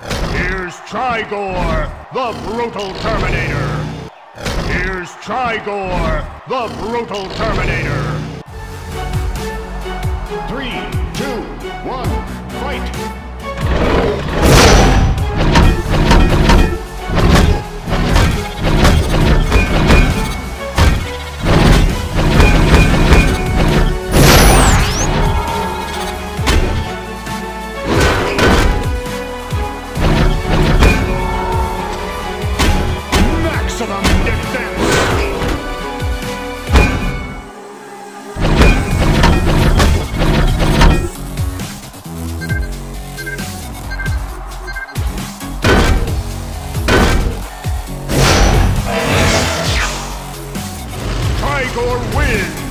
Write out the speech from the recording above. Here's TriGore, the brutal Terminator. Here's TriGore, the brutal Terminator. 3, 2, 1, fight! TriGore wins!